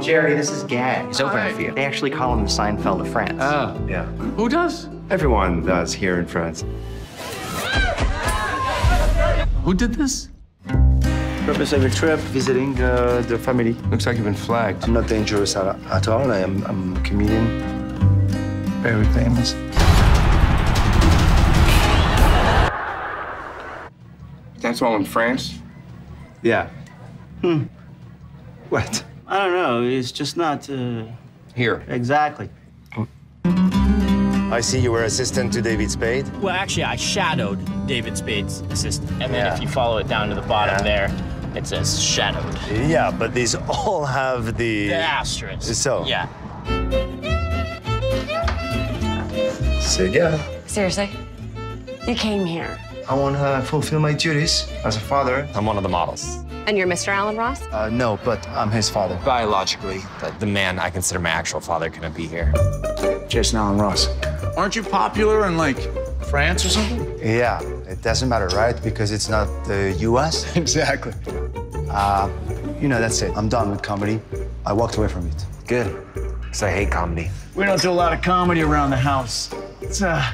Jerry, this is Gad. He's over for you. They actually call him the Seinfeld of France. Oh. Yeah. Who does? Everyone does here in France. Who did this? Purpose of your trip, visiting the family. Looks like you've been flagged. I'm not dangerous at all. I'm a comedian. Very famous. That's all in France? Yeah. Hmm. What? I don't know. It's just not here. Exactly. I see you were assistant to David Spade. Well, actually, I shadowed David Spade's assistant. And then if you follow it down to the bottom there, it says shadowed. Yeah, but these all have the asterisk. So. Yeah. So, yeah. Seriously? You came here. I want to fulfill my duties as a father. I'm one of the models. And you're Mr. Alan Ross? No, but I'm his father. Biologically, the man I consider my actual father couldn't be here. Jason Alan Ross. Aren't you popular in, like, France or something? Yeah, it doesn't matter, right? Because it's not the U.S. Exactly. You know, that's it. I'm done with comedy. I walked away from it. Good, because I hate comedy. We don't do a lot of comedy around the house. It's a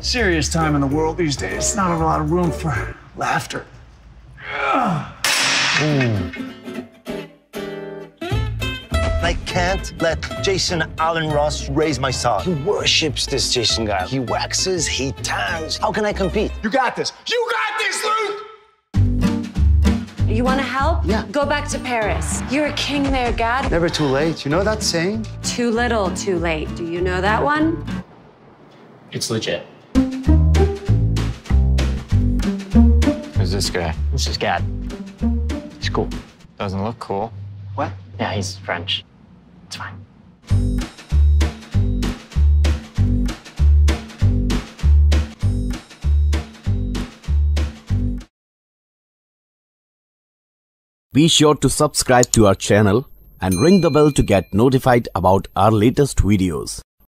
serious time in the world these days. It's not a lot of room for laughter. I can't let Jason Alan Ross raise my sock. He worships this Jason guy. He waxes, he tans. How can I compete? You got this. You got this, Luke! You want to help? Yeah. Go back to Paris. You're a king there, Gad. Never too late. You know that saying? Too little, too late. Do you know that one? It's legit. Who's this guy? This is Gad. He's cool. Doesn't look cool. What? Yeah, he's French. It's fine. Be sure to subscribe to our channel and ring the bell to get notified about our latest videos.